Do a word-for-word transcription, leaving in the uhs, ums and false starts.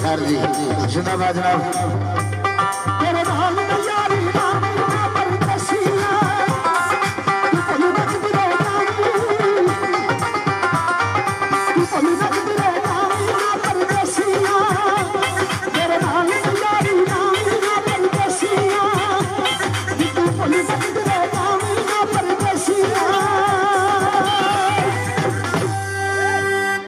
خردي جناب جناب I'm